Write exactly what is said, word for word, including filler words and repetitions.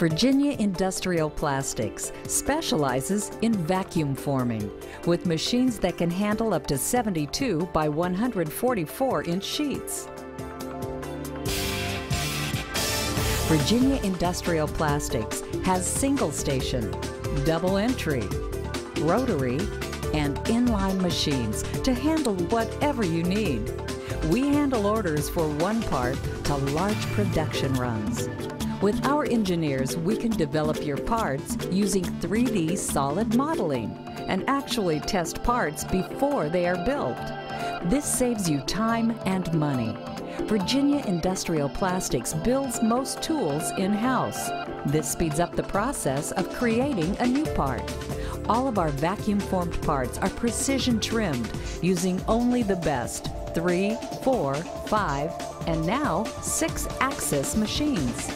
Virginia Industrial Plastics specializes in vacuum forming with machines that can handle up to seventy-two by one hundred forty-four inch sheets. Virginia Industrial Plastics has single station, double entry, rotary, and inline machines to handle whatever you need. We handle orders for one part to large production runs. With our engineers, we can develop your parts using three D solid modeling and actually test parts before they are built. This saves you time and money. Virginia Industrial Plastics builds most tools in-house. This speeds up the process of creating a new part. All of our vacuum-formed parts are precision trimmed using only the best three, four, five, and now six-axis machines.